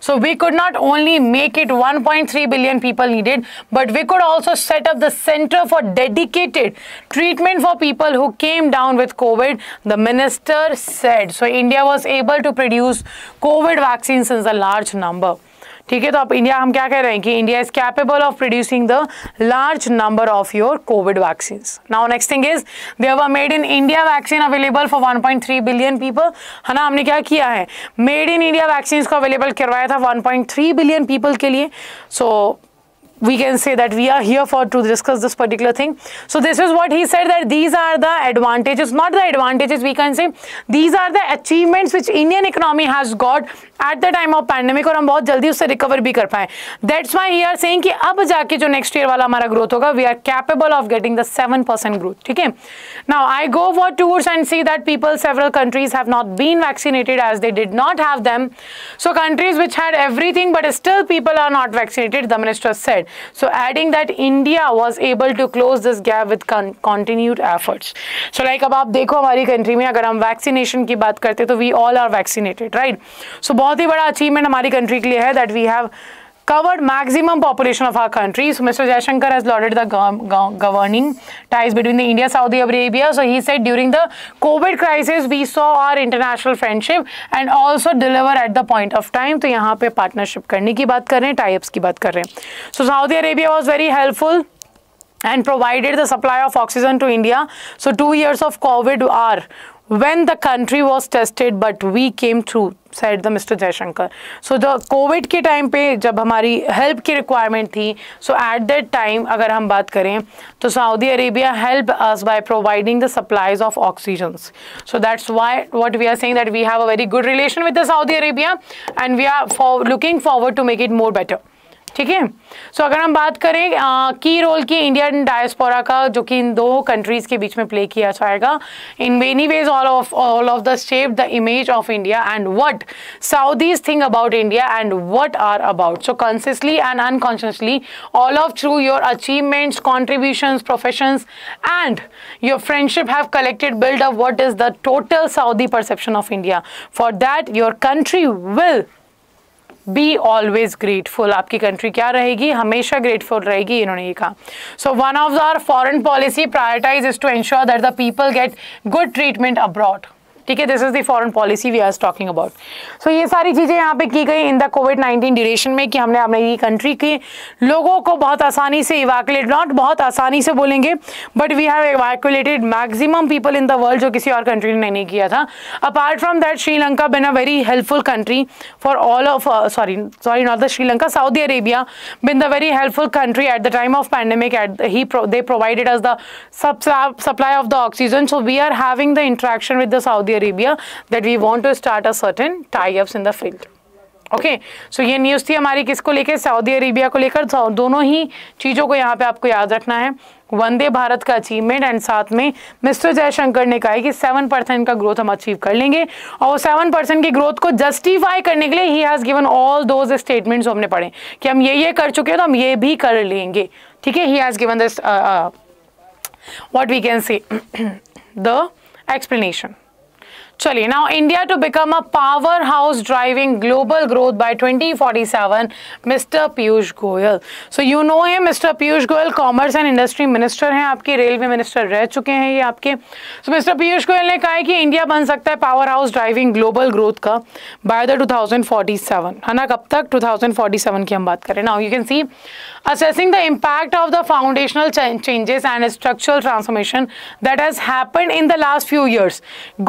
So we could not only make it one point three billion people needed, but we could also set up the centre for dedicated treatment for people who came down with COVID, the minister said. So India was able to produce COVID vaccine in the large number. ठीक है, तो आप India, हम क्या कह रहे हैं कि India is capable of producing the large number of your COVID vaccine. Now next thing is there were made in India vaccine available for one point three billion people. है ना, हमने क्या किया है, मेड इन इंडिया वैक्सीन को available करवाया था one point three billion people के लिए. सो we can say that we are here for to discuss this particular thing. So this is what he said, that these are the advantages, not the advantages we can say, these are the achievements which Indian economy has got at the time of pandemic, और हम बहुत जल्दी उससे recover भी कर पाए. That's why he are saying कि अब जाके जो next year वाला हमारा growth होगा, we are capable of getting the seven percent growth. ठीक है, now I go for tours and see that people several countries have not been vaccinated as they did not have them. So countries which had everything but still people are not vaccinated, the minister said. So adding that India was able to close this gap with con continued efforts. So like अब आप देखो हमारी country में अगर हम vaccination की बात करते तो we all are vaccinated, right? So बहुत ही बड़ा अचीवमेंट हमारी कंट्री के लिए है that we have covered maximum population of our country. So Mister Jaishankar has lauded the governing ties between the India Saudi Arabia. So he said during the COVID crisis we saw our international friendship and also deliver at the point of time. तो यहाँ पे partnership करने की बात कर रहे हैं, tie-ups की बात कर रहे हैं. So Saudi Arabia was very helpful and provided the supply of oxygen to India. So two years of COVID are when the country was tested but we came through, said the Mister Jaishankar. So the COVID के time पे जब हमारी help की requirement थी, so at that time अगर हम बात करें तो Saudi Arabia helped us by providing the supplies of oxygens. So that's why what we are saying that we have a very good relation with the Saudi Arabia and we are for looking forward to make it more better. ठीक है, सो अगर हम बात करें की role की Indian diaspora का, जो कि इन दो कंट्रीज़ के बीच में प्ले किया जाएगा, in many ways all of all of the shape the image of India and what Saudis think about India and what are about. So consciously and unconsciously all of through your achievements, contributions, professions and your friendship have collected build up what is the total Saudi perception of India. For that your country will be always grateful. आपकी country क्या रहेगी, हमेशा grateful रहेगी, इन्होंने ये कहा. So one of our foreign policy prioritise is to ensure that the people get good treatment abroad. ठीक है, this is the foreign policy we are talking about. So ये सारी चीज़ें यहाँ पे की गई in the COVID nineteen duration में, कि हमने अपनी कंट्री के लोगों को बहुत आसानी से इवैक्यूलेट, नॉट बहुत आसानी से बोलेंगे, but we have evacuated maximum people in the world, जो किसी और कंट्री ने नहीं किया था. Apart from that Sri Lanka been a very helpful country for all of sorry sorry not the Sri Lanka Saudi Arabia been the very helpful country at the time of pandemic. At he they provided us the supply of the oxygen. So we are having the interaction with the Saudi Arabia that we want to start a certain tie-ups in the field. Okay, so ये news थी हमारी किसको लेकर, Saudi Arabia को लेकर. दोनों ही चीज़ों को यहाँ पे आपको याद रखना है, वंदे भारत का अचीवमेंट एंड साथ में मिस्टर जयशंकर ने कहा कि सेवन परसेंट का ग्रोथ हम अचीव कर लेंगे, और वो सेवन परसेंट की ग्रोथ को जस्टिफाई करने के लिए he has given all those statements हमने पढ़े कि हम ये ये कर चुके हैं तो हम ये भी कर लेंगे. ठीक है, he has given this what we can say the explanation. चलिए now India to become a power house driving global growth by twenty forty seven, mister Piyush Goyal. So you know है mister Piyush Goyal commerce and industry minister हैं, आपके railway minister रह चुके हैं ये आपके. सो mister Piyush Goyal ने कहा है कि इंडिया बन सकता है power house driving global growth का by the two thousand forty seven, है ना, कब तक, टू थाउजेंड फोर्टी सेवन की हम बात करें. Now you can see assessing the impact of the foundational changes and structural transformation that has happened in the last few years.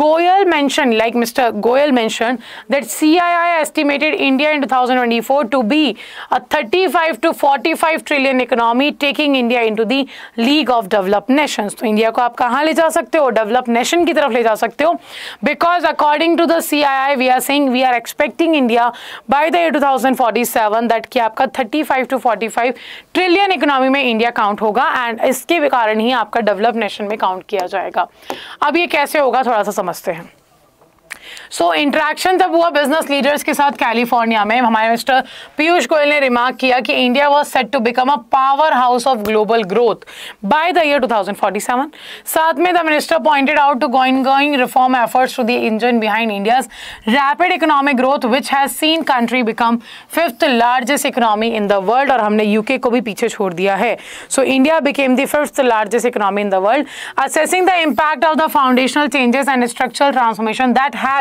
Goyal mentioned, like Mister Goyal mentioned, that C I I estimated India in twenty twenty-four to be a thirty-five to forty-five trillion economy, taking India into the League of Developed Nations. तो India को आप कहाँ ले जा सकते हो, developed nation की तरफ ले जा सकते हो, because according to the C I I, we are saying we are expecting India by the year twenty forty-seven that कि आपका thirty-five to forty-five trillion economy में इंडिया काउंट होगा and इसके कारण ही आपका डेवलप्ड नेशन में काउंट किया जाएगा. अब ये कैसे होगा थोड़ा सा समझते हैं. सो so, इंटरेक्शन जब हुआ बिजनेस लीडर्स के साथ कैलिफोर्निया में, हमारे मिस्टर पीयूष गोयल ने रिमार्क किया कि India was set to become a power house of global growth by the year two thousand forty seven. साथ में the minister pointed out to going reform efforts to the engine behind India's rapid economic growth which has seen country become fifth largest economy in the world. और हमने UK को भी पीछे छोड़ दिया है. So India became the fifth largest economy in the world. Assessing the impact of the foundational changes and structural transformation that has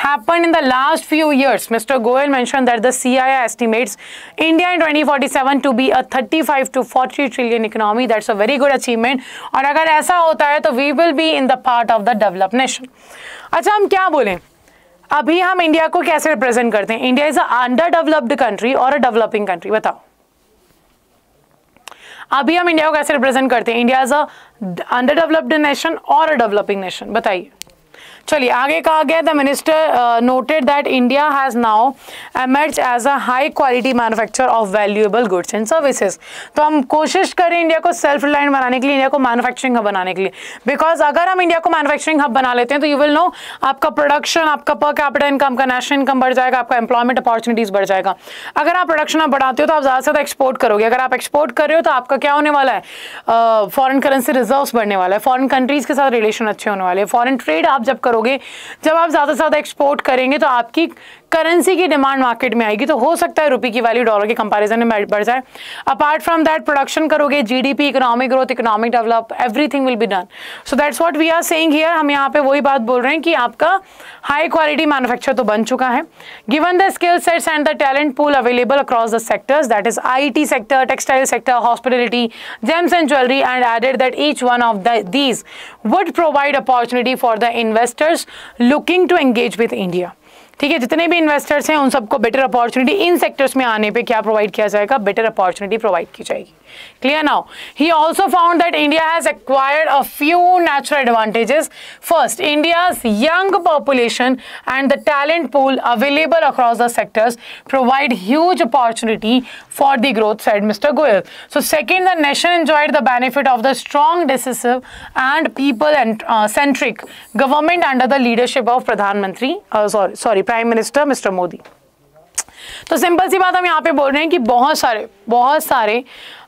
happened in the last few years, Mister Goyal mentioned that the C I I estimates India in twenty forty-seven to be a thirty-five to forty trillion economy. That's a very good achievement. और अगर ऐसा होता है तो we will be in the part of the developed nation. अच्छा हम क्या बोलें, अभी हम इंडिया को कैसे रिप्रेजेंट करते हैं? India is a under developed country और अ डेवलपिंग कंट्री, बताओ अभी हम इंडिया को कैसे रिप्रेजेंट करते हैं? India is a under developed nation और अ डेवलपिंग नेशन, बताइए. चलिए आगे कहा गया, the minister noted that India has now emerge as a high quality manufacture of valuable goods and services. तो हम कोशिश करें इंडिया को सेल्फ रिलायंट बनाने के लिए, इंडिया को मैन्युफैक्चरिंग हब बनाने के लिए, बिकॉज अगर हम इंडिया को मैन्युफैक्चरिंग हब बना लेते हैं तो यू विल नो आपका प्रोडक्शन, आपका पर कैपिटा इनकम, का नेशनल इनकम बढ़ जाएगा, आपका एम्प्लॉयमेंट अपॉर्चुनिटीज़ बढ़ जाएगा. अगर आप प्रोडक्शन आप बढ़ाते हो तो आप ज़्यादा से ज़्यादा एक्सपोर्ट करोगे. अगर आप एक्सपोर्ट कर रहे हो तो आपका क्या होने वाला है, फॉरेन करेंसी रिजर्व्स बढ़ने वाला है, फॉरेन कंट्रीज़ के साथ रिलेशन अच्छे होने वाले हैं, फॉरेन ट्रेड आप जब करोगे, जब आप ज्यादा से ज्यादा एक्सपोर्ट करेंगे तो आपकी करेंसी की डिमांड मार्केट में आएगी, तो हो सकता है रुपये की वैल्यू डॉलर के कंपैरिजन में बढ़ जाए. अपार्ट फ्रॉम दैट प्रोडक्शन करोगे, GDP, economic growth, economic develop, everything will be done. So that's what we are saying here. हम यहाँ पे वही बात बोल रहे हैं कि आपका हाई क्वालिटी मैन्युफैक्चर तो बन चुका है. Given the skill sets and the talent pool available across the sectors, that is IT sector, textile sector, hospitality, gems and jewellery, and added that each one of these would provide opportunity for the investors looking to engage with India. ठीक है, जितने भी investors हैं उन सबको better opportunity in sectors में आने पे क्या प्रोवाइड किया जाएगा, बेटर अपॉर्चुनिटी प्रोवाइड की जाएगी. Clear. Now he also found that India has acquired a few natural advantages. First, India's young population and the talent pool available across the sectors provide huge opportunity for the growth, said mister Goyal. So second, the nation enjoyed the benefit of the strong, decisive and people and centric government under the leadership of प्रधानमंत्री sorry sorry prime minister mister Modi. तो simple सी बात हम यहाँ पे बोल रहे हैं कि बहुत सारे बहुत सारे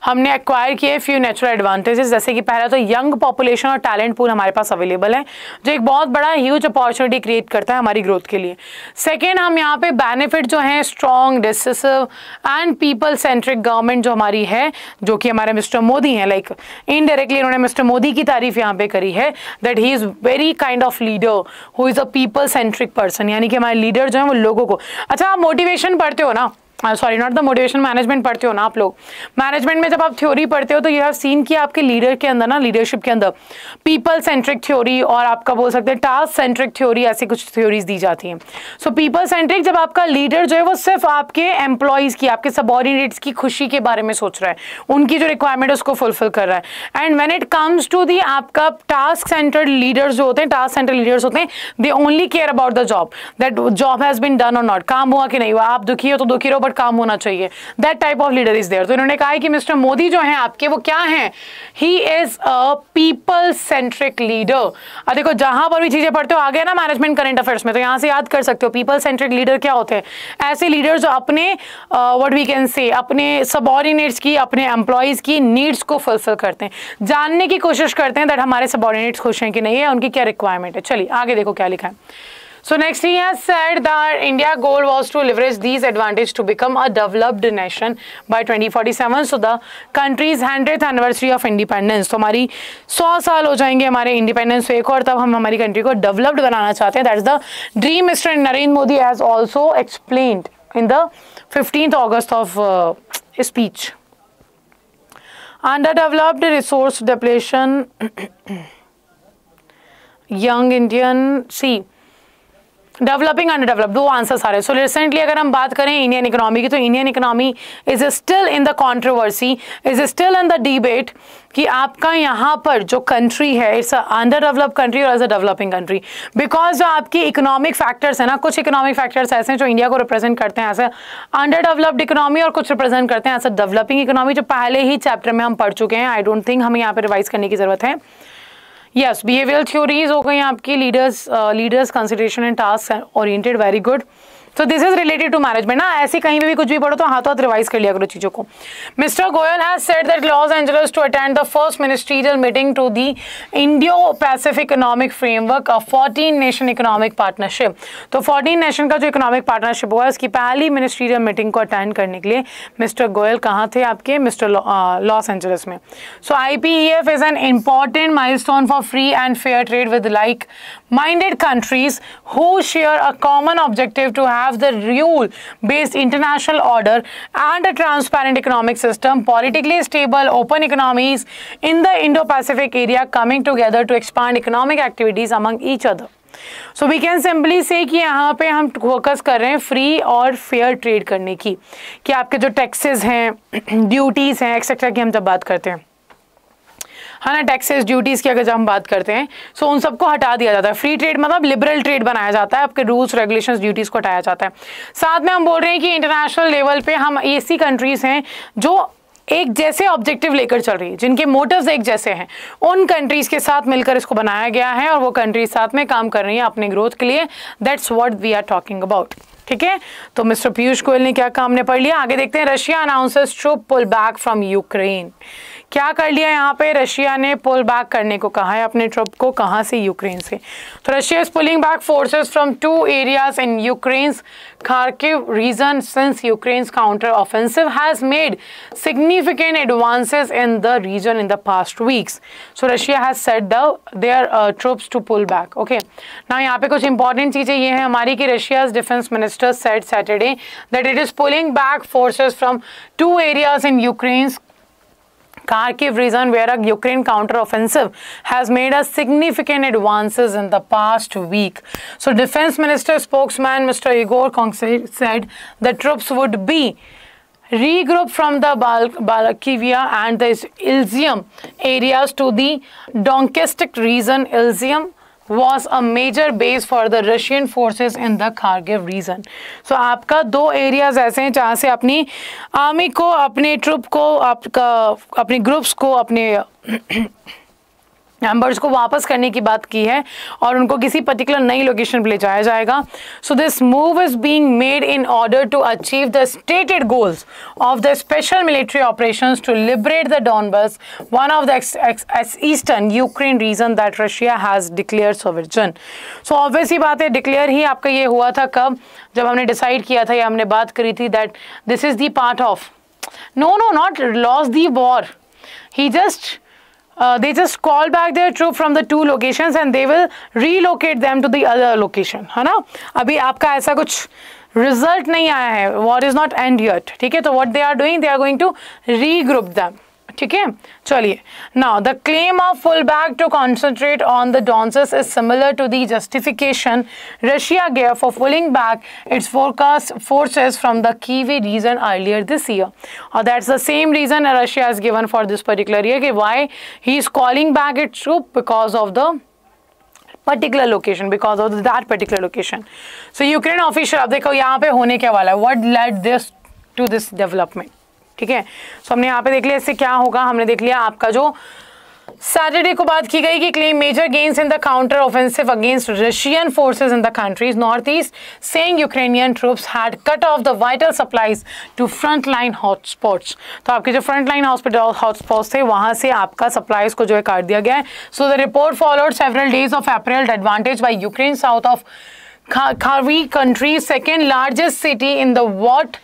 हमने एक्वायर किए फ्यू नेचुरल एडवांटेजेस, जैसे कि पहला तो यंग पॉपुलेशन और टैलेंट पूल हमारे पास अवेलेबल है, जो एक बहुत बड़ा ह्यूज अपॉर्चुनिटी क्रिएट करता है हमारी ग्रोथ के लिए. सेकेंड, हम यहाँ पे बेनिफिट जो हैं strong, decisive and people centric government जो हमारी है, जो कि हमारे मिस्टर मोदी हैं, लाइक इनडायरेक्टली उन्होंने मिस्टर मोदी की तारीफ यहाँ पे करी है that he is very kind of leader who is a people centric person, यानी कि हमारे लीडर जो है वो लोगों को. अच्छा, आप मोटिवेशन पढ़ते हो ना, sorry not the motivation, management पढ़ते हो ना आप लोग, मैनेजमेंट में जब आप थ्योरी पढ़ते हो तो यू हैव सीन कि आपके लीडर के अंदर ना, लीडरशिप के अंदर पीपल सेंट्रिक थ्योरी और आपका बोल सकते हैं टास्क सेंट्रिक थ्योरी, ऐसी कुछ थ्योरीज दी जाती हैं. सो पीपल सेंट्रिक, जब आपका लीडर जो है वो सिर्फ आपके एम्प्लॉयज़ की, आपके सबॉर्डिनेट्स की खुशी के बारे में सोच रहा है, उनकी जो रिक्वायरमेंट है उसको फुलफिल कर रहा है. And when it comes to the आपका टास्क सेंटर्ड लीडर्स जो होते हैं, टास्क सेंटर्ड लीडर्स होते हैं, they only care about the job, that job has been done और नॉट, काम हुआ कि नहीं हुआ, आप दुखी हो तो दुखी रहो पर काम होना चाहिए, that type of leader is there. तो इन्होंने कहा है कि मिस्टर मोदी जो हैं आपके वो क्या हैं, he is a people centric leader. अब देखो जहां पर भी चीजें पढ़ते हो, आ गया ना मैनेजमेंट करेंट अफेयर्स में, तो यहाँ से याद कर सकते हो पीपल सेंट्रिक लीडर क्या होते हैं, ऐसे लीडर जो अपने व्हाट वी कैन से अपने सबॉर्डिनेट्स की, अपने एम्प्लॉयज की नीड्स को फुलफिल करते हैं, जानने की कोशिश करते हैं दैट हमारे सबॉर्डिनेट्स खुश हैं कि नहीं है, उनकी क्या रिक्वायरमेंट है। चलिए आगे देखो क्या लिखा है। So next he has said that India's goal was to leverage these advantages to become a developed nation by twenty forty-seven. So the country's hundredth anniversary of independence. तो हमारी सौ साल हो जाएंगे हमारे इंडिपेंडेंस को एक और, तब हम हमारी कंट्री को डेवलप्ड बनाना चाहते हैं। That's the dream mister Narendra Modi has also explained in the fifteenth of August of uh, speech. Underdeveloped resource depletion, young Indian see. Developing underdeveloped दो आंसर्स आ रहे हैं। सो रिसेंटली अगर हम बात करें इंडियन इकोनॉमी की, तो Indian economy is still in the controversy, is still in the debate कि आपका यहाँ पर जो कंट्री है it's a under developed country और as a developing country, because जो आपकी इकोनॉमिक फैक्टर्स है ना, कुछ इकोनॉमिक फैक्टर्स ऐसे हैं जो इंडिया को रिप्रेजेंट करते हैं as a under developed economy और कुछ रिप्रेजेंट करते हैं एज अ डेवलपिंग इकोनॉमी, जो पहले ही चैप्टर में हम पढ़ चुके हैं। आई डोंट थिंक हमें यहाँ पर रिवाइज करने की जरूरत है। यस, बिहेवियरल थ्योरीज हो गई आपकी, leaders leaders consideration and task oriented, very good. So this is related to management ना, ऐसे कहीं भी कुछ भी पढ़ो तो हाथों हाथ रिवाइज कर लिया करो चीज़ों को। Mister Goyal has said that Los Angeles to attend the first ministerial meeting to the Indo Pacific economic framework a fourteen nation economic partnership. तो फोर्टीन नेशन का जो इकोनॉमिक पार्टनरशिप हुआ उसकी पहली मिनिस्ट्रियल मीटिंग को अटेंड करने के लिए मिस्टर गोयल कहाँ थे आपके, मिस्टर लॉस एंजेलिस में। So I P E F is an important milestone for free and fair trade with like minded countries who share a common objective to have the rule based international order and a transparent economic system, politically stable open economies in the Indo-Pacific area coming together to expand economic activities among each other. So we can simply say कि यहाँ पे हम focus कर रहे हैं free और fair trade करने की, कि आपके जो टैक्सेस हैं, ड्यूटीज़ हैं एक्सेट्रा की हम जब बात करते हैं है ना, टैक्सेस ड्यूटीज़ की अगर जब हम बात करते हैं सो so उन सबको हटा दिया जाता है। फ्री ट्रेड मतलब लिबरल ट्रेड बनाया जाता है, आपके रूल्स रेगुलेशंस ड्यूटीज़ को हटाया जाता है। साथ में हम बोल रहे हैं कि इंटरनेशनल लेवल पे हम ऐसी कंट्रीज़ हैं जो एक जैसे ऑब्जेक्टिव लेकर चल रही है, जिनके मोटिव्स एक जैसे हैं, उन कंट्रीज़ के साथ मिलकर इसको बनाया गया है और वो कंट्रीज साथ में काम कर रही हैं अपने ग्रोथ के लिए। That's what we are talking about, ठीक है। तो मिस्टर पीयूष गोयल ने क्या काम ने पढ़ लिया। आगे देखते हैं, Russia announces to pull back from Ukraine. क्या कर लिया यहाँ पे, रशिया ने पुल बैक करने को कहा है अपने ट्रुप को, कहाँ से, यूक्रेन से। तो Russia is pulling back forces from two areas in Ukraine's Kharkiv region since Ukraine's counter offensive has made significant advances in the region in the past weeks. So Russia has set the their troops to pull back. Okay ना, यहाँ पे कुछ important चीज़ें ये हैं हमारी कि Russia's defence minister said Saturday that it is pulling back forces from two areas in Ukraine's Kharkiv region where a Ukraine counter offensive has made a significant advances in the past week. So defense minister spokesman Mister Igor Kontsov said the troops would be regrouped from the Balakliia and the Izyum areas to the Donetsk region. Izyum was a major base for the Russian forces in the Kharkiv region. So आपका दो areas ऐसे हैं जहाँ से अपनी army को, अपने troupe को, आपका अपने ग्रुप्स को, अपने मेंबर्स को वापस करने की बात की है और उनको किसी पर्टिकुलर नई लोकेशन पर ले जाया जाएगा। So this move is being made in order to achieve the stated goals of the special military operations to liberate the Donbas, one of the eastern Ukraine region that Russia has declare sovereign. So obviously बात है, declare ही आपका ये हुआ था कब, जब हमने decide किया था या हमने बात करी थी that this is the part of no no not loss the war, he just Uh, they just call back their troop from the two locations and they will relocate them to the other location, है ना। अभी आपका ऐसा कुछ result नहीं आया है, war is not end yet, ठीक है। तो what they are doing, they are going to regroup them, ठीक है। चलिए now the claim of pull back to concentrate on the Donbas is similar to the justification Russia gave for pulling back its forecast forces from the Kyiv region earlier this year, और that's the same reason Russia is given for this particular year कि why he is calling back its troop because of the particular location, because of that particular location. So Ukraine official, अब देखो यहाँ पे होने क्या वाला है, what let this to this development. ठीक है, सो हमने यहाँ पे देख लिया इससे क्या होगा. हमने देख लिया आपका जो सैटरडे को बात की गई कि claim major gains in the counter offensive against Russian forces in the country's north east, saying Ukrainian troops had cut off the vital supplies to front line hotspots. तो आपके जो फ्रंट लाइन हॉस्पिटल हॉटस्पॉट्स थे वहाँ से आपका supplies को जो है काट दिया गया है. So the report followed several days of April advantage by Ukraine south of Kharkiv, country's second largest city in the what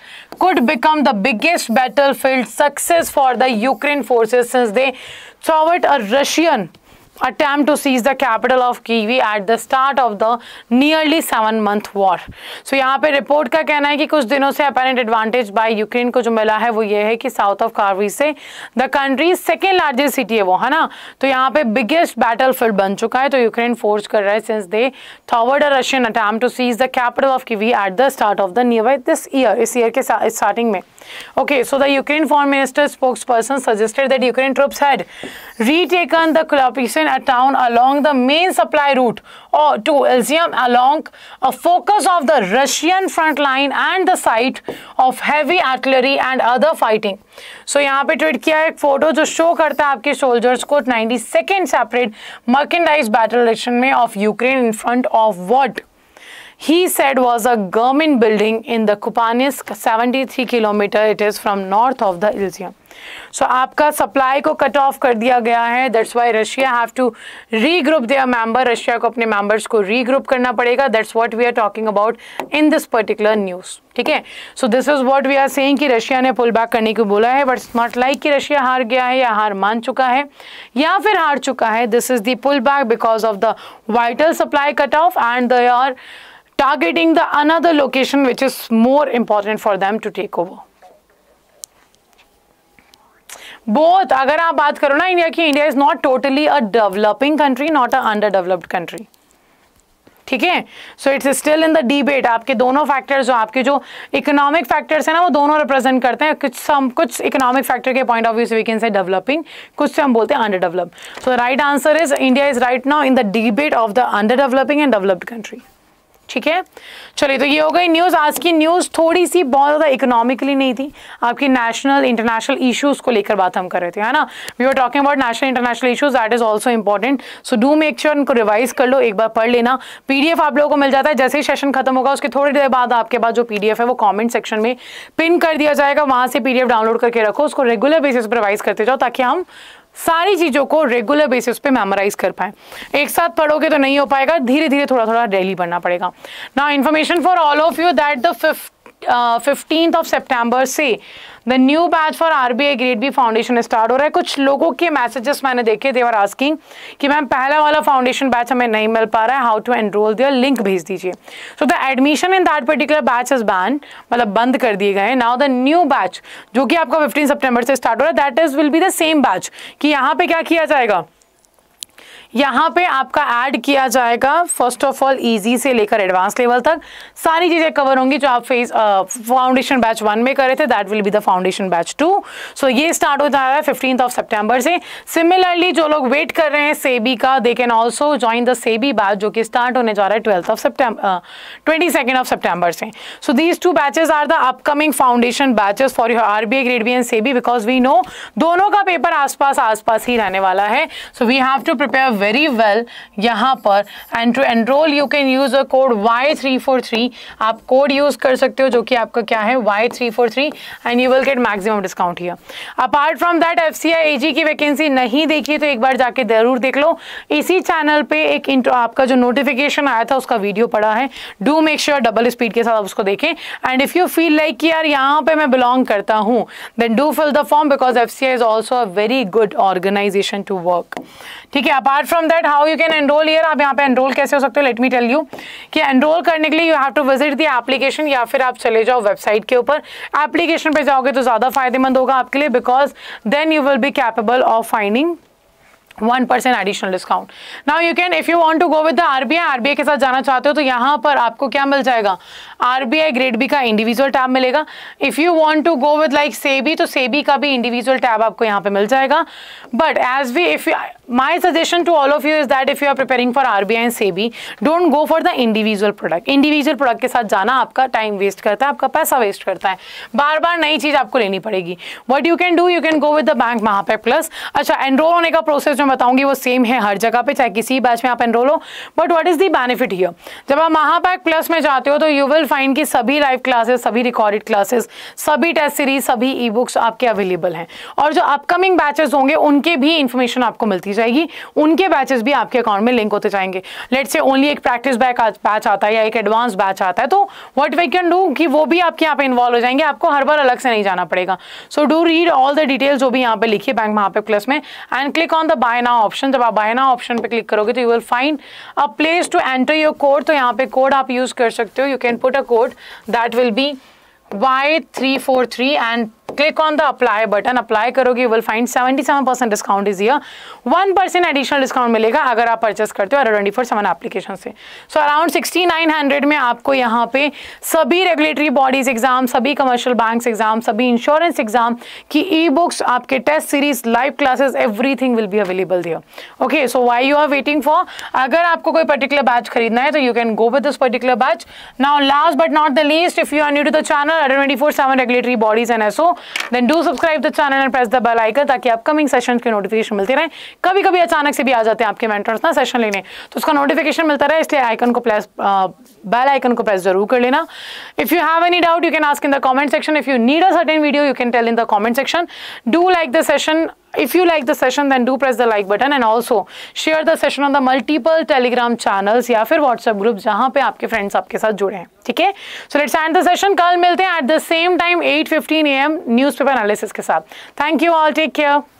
could become the biggest battlefield success for the Ukraine forces since they thwarted a Russian attempt to seize the capital of Kyiv at the start of the nearly seven month war. So यहाँ पे report का कहना है कि कुछ दिनों से apparent advantage by Ukraine को जो मिला है वो ये है कि south of Kharkiv से the country's second largest city है वो, है ना. तो यहाँ पे biggest battlefield बन चुका है. तो Ukraine force कर रहा है since they thwarted a Russian attempt to seize the capital of Kyiv at the start of the nearby this year इस year के starting में. Okay, so the Ukraine foreign minister spokesperson suggested that Ukraine troops had retaken the Kyrgyzstan a town along the main supply route or to Izyum along a focus of the Russian front line and the site of heavy artillery and other fighting. So यहाँ पे tweet किया है एक photo जो show करता है आपके soldiers को ninety second separate merchandise battle action में of Ukraine in front of what he said was a government building in the Kupansk, seventy-three kilometer it is from north of the Izyum. So आपका supply को cut off कर दिया गया है. That's why Russia have to regroup their member. Russia को अपने members को regroup करना पड़ेगा. That's what we are talking about in this particular news. ठीक है, so this is what we are saying कि रशिया ने पुल बैक करने को बोला है, बट नॉट लाइक कि रशिया हार गया है या हार मान चुका है या फिर हार चुका है. This is the pull back because of the vital supply cut off and they are targeting the another location which is more important for them to take over. Both अगर आप बात करो ना इंडिया की, India is not totally a developing country, not a underdeveloped country. ठीक है, so it's still in the debate. आपके दोनों फैक्टर्स जो आपके जो इकोनॉमिक फैक्टर्स हैं ना वो दोनों रिप्रेजेंट करते हैं. कुछ सम कुछ इकोनॉमिक फैक्टर के पॉइंट ऑफ व्यू से वी कैन से डेवलपिंग, कुछ से हम बोलते हैं under develop. So right answer is India is right now in the debate of the under developing and developed country. ठीक है, चलिए तो ये हो गई न्यूज़. आज की न्यूज़ थोड़ी सी बहुत ज़्यादा इकोनॉमिकली नहीं थी, आपकी नेशनल इंटरनेशनल इश्यूज़ को लेकर बात हम कर रहे थे, है ना. We are talking about national international issues that is also important. So do make sure उनको रिवाइज कर लो, एक बार पढ़ लेना. पीडीएफ आप लोगों को मिल जाता है जैसे ही सेशन खत्म होगा उसके थोड़ी देर बाद आपके पास जो पीडीएफ है वो कॉमेंट सेक्शन में पिन कर दिया जाएगा. वहाँ से पीडीएफ डाउनलोड करके रखो, उसको रेगुलर बेसिस पर रिवाइज करते जाओ ताकि हम सारी चीज़ों को रेगुलर बेसिस पे मेमोराइज कर पाएँ. एक साथ पढ़ोगे तो नहीं हो पाएगा, धीरे धीरे थोड़ा थोड़ा डेली पढ़ना पड़ेगा ना. Information for all of you that the fifteenth of September से the new batch for RBI grade B foundation start हो रहा है. कुछ लोगों के मैसेजेस मैंने देखे, देवर आस्किंग कि मैम पहला वाला फाउंडेशन बैच हमें नहीं मिल पा रहा है, how to enroll there, link भेज दीजिए. So the admission in that particular batch is ban, मतलब बंद कर दिए गए. नाउ द न्यू बैच जो कि आपका फिफ्टीन सेप्टेम्बर से स्टार्ट हो रहा है that is will be the same batch. कि यहाँ पे क्या किया जाएगा, यहाँ पे आपका ऐड किया जाएगा फर्स्ट ऑफ ऑल इजी से लेकर एडवांस लेवल तक सारी चीज़ें कवर होंगी जो आप फेस फाउंडेशन बैच वन में कर रहे थे. That will be the foundation batch too. So ये स्टार्ट हो जा रहा है फिफ्टींथ ऑफ सितंबर से. सिमिलरली जो लोग वेट कर रहे हैं सेबी का, they can also join the SEBI batch जो कि स्टार्ट होने जा रहा है twelfth of September twenty second of September से. So these two batches are the upcoming foundation batches for your RBI grade B and SEBI because we know दोनों का paper आसपास आसपास ही रहने वाला है. So we have to prepare very well यहाँ पर. And to enroll you can use a code Y three four three. आप कोड यूज कर सकते हो जो कि आपका क्या है Y three four three, and you will get maximum discount here. Apart from that FCI AG की वैकेंसी नहीं देखी तो एक बार जाके जरूर देख लो. इसी चैनल पे एक इंट्रो आपका जो नोटिफिकेशन आया था उसका वीडियो पड़ा है. Do make sure double speed के साथ आप उसको देखें. And if you feel like कि यार यहाँ पे मैं बिलोंग करता हूँ then do fill the form because FCI is also a very good organisation to work. ठीक है, apart from that how you can enroll here, आप यहाँ पे एनरोल कैसे हो सकते हो, लेट मी टेल यू. कि एनरोल करने के लिए you have to visit the application या फिर आप चले जाओ वेबसाइट के ऊपर. एप्लीकेशन पे जाओगे तो ज़्यादा फायदेमंद होगा आपके लिए because then you will be capable of finding one percent additional discount. Now you can if you want to go with the RBI, RBI के साथ जाना चाहते हो तो यहाँ पर आपको क्या मिल जाएगा, आरबीआई ग्रेड बी का इंडिविजुअल टैब मिलेगा. If you want to go with like SEBI तो सेबी का भी इंडिविजुअल टैब आपको यहाँ पे मिल जाएगा. But as we if my suggestion to all of you is that if you are preparing for RBI and SEBI, don't go for the individual product. Individual product के साथ जाना आपका टाइम वेस्ट करता है, आपका पैसा वेस्ट करता है, बार बार नई चीज़ आपको लेनी पड़ेगी. What you can do, you can go with the bank Mahapack plus. अच्छा, एनरोल होने का प्रोसेस बताऊंगी वो सेम है हर जगह पे, चाहे किसी बैच में आप एनरोल हो. But what is the benefit here, जब आप महापैक प्लस में जाते हो तो यू विल फाइंड कि सभी लाइव क्लासेस, सभी रिकॉर्डेड क्लासेस, सभी टेस्ट सीरीज, सभी ई बुक्स आपके अवेलेबल हैं. और जो अपकमिंग बैचेस होंगे उनके भी इंफॉर्मेशन आपको मिलती जाएगी, उनके बैचेस भी आपके अकाउंट में लिंक होते जाएंगे. लेट्स से ओनली एक प्रैक्टिस बैच आता है या एक एडवांस बैच आता है तो व्हाट वी कैन डू कि वो भी आपके यहाँ पे इन्वॉल्व हो जाएंगे, आपको हर बार अलग से नहीं जाना पड़ेगा. So do read all the details जो भी यहाँ पे लिखी है बैंक महापैक प्लस में and click on the buy now option. जब आप बाय नाउ ऑप्शन पे क्लिक करोगे तो you will find a place to enter your code. तो यहाँ पे कोड आप यूज कर सकते हो, you can put a code that will be Y three four three and click on the apply button. Apply करोगे you will find seventy seven percent discount is here. One percent additional discount मिलेगा अगर आप purchase करते हो twenty four seven application से. So around sixty nine hundred में आपको यहाँ पे सभी रेगुलेटरी बॉडीज एग्जाम, सभी कमर्शियल बैंक्स एग्जाम, सभी इंश्योरेंस एग्जाम की ई बुक्स, आपके test series, live classes, everything will be available here. Okay, so why you are waiting for, अगर आपको कोई पर्टिकुलर बैच खरीदना है तो you can go with this particular batch. Now last but not the least, if you are new to the channel Adda twenty four seven regulatory bodies and SO, then do subscribe the channel and press the bell icon ताकि upcoming sessions के notification मिलते रहें. कभी कभी अचानक से भी आ जाते हैं आपके mentors ना session लेने, तो उसका notification मिलता रहे इसलिए icon को press, bell icon को press जरूर कर लेना. If you have any doubt you can ask in the comment section. If you need a certain video you can tell in the comment section. Do like the session. If you like the session then do press the like button and also share the session on the multiple telegram channels या फिर WhatsApp group जहाँ पे आपके friends आपके साथ जुड़े हैं. ठीक है, so let's end the session. कल मिलते हैं at the same time eight fifteen a m newspaper analysis के साथ. Thank you all, take care.